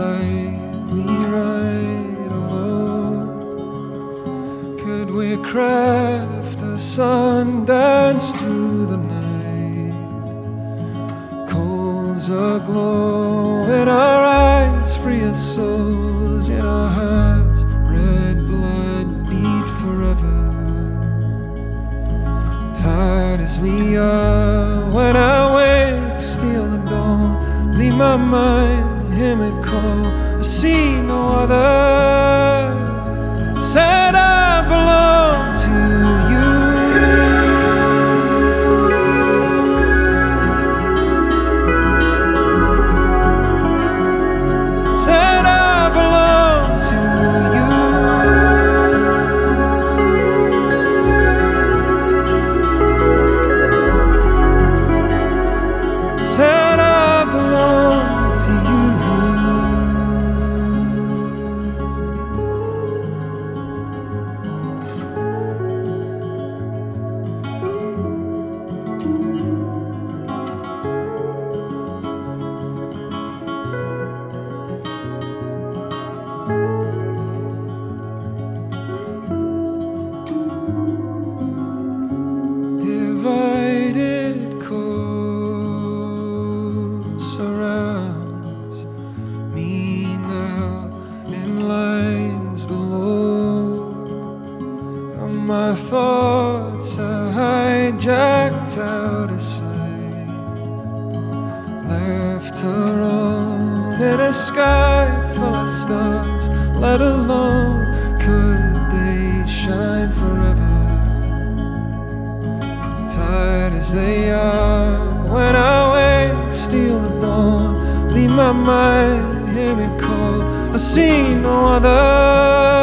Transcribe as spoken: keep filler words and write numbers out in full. side we ride alone. Could we craft a sundance through the night? Coals aglow in our eyes, free as souls in our hearts. Red blood beat forever. Tired as we are, when I wake, steal the dawn, leave my mind. Hear me call, I see no other. Said I belong to you. Said I belong to you. Said I belong to you. Divided coast surrounds me now in lines below, and my thoughts are hijacked out of sight, left alone in a sky full of stars, let alone could they shine forever. Tired as they are, when I wake, steal the dawn, leave my mind, hear me call, I see no other.